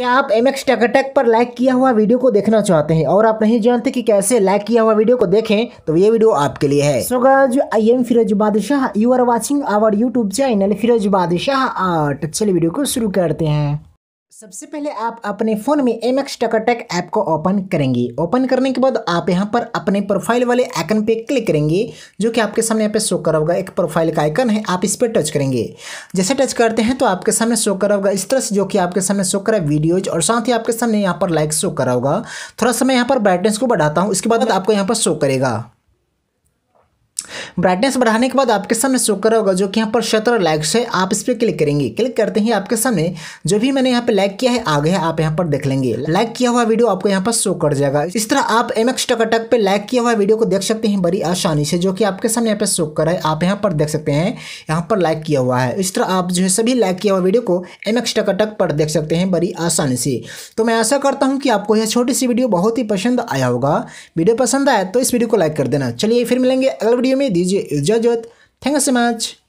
क्या आप MX टकाटक पर लाइक किया हुआ वीडियो को देखना चाहते हैं और आप नहीं जानते कि कैसे लाइक किया हुआ वीडियो को देखें, तो ये वीडियो आपके लिए है। So guys, I am Firoz Badshah, you are watching our YouTube channel Firoz Badshah art. चलिए वीडियो को शुरू करते हैं। सबसे पहले आप अपने फ़ोन में MX टकाटक ऐप को ओपन करेंगे। ओपन करने के बाद आप यहाँ पर अपने प्रोफाइल वाले आइकन पे क्लिक करेंगे, जो कि आपके सामने यहाँ पे शो कर होगा। एक प्रोफाइल का आइकन है, आप इस पर टच करेंगे। जैसे टच करते हैं तो आपके सामने शो कर होगा इस तरह से, जो कि आपके सामने शो करा वीडियोज और साथ ही आपके सामने यहाँ पर लाइक शो करा होगा। थोड़ा सा मैं यहाँ पर ब्राइटनेस को बढ़ाता हूँ, उसके बाद आपको यहाँ पर शो करेगा। ब्राइटनेस बढ़ाने के बाद आपके सामने शो कर होगा जो कि यहाँ पर 17 लाइक्स है, आप इस पर क्लिक करेंगे। क्लिक करते ही आपके सामने जो भी मैंने यहाँ पे लाइक किया है आ गया, आप यहाँ पर देख लेंगे। लाइक किया हुआ वीडियो आपको यहाँ पर शो कर जाएगा। इस तरह आप MX टकाटक पे लाइक किया हुआ वीडियो को देख सकते हैं बड़ी आसानी से, जो कि आपके सामने यहाँ पे शो कर है। आप यहाँ पर देख सकते हैं, यहाँ पर लाइक किया हुआ है। इस तरह आप जो है सभी लाइक किया हुआ वीडियो को MX टकाटक पर देख सकते हैं बड़ी आसानी से। तो मैं आशा करता हूँ कि आपको यह छोटी सी वीडियो बहुत ही पसंद आया होगा। वीडियो पसंद आया तो इस वीडियो को लाइक कर देना। चलिए फिर मिलेंगे अगले वीडियो में, दीजिए इजाजत। Thank you so much.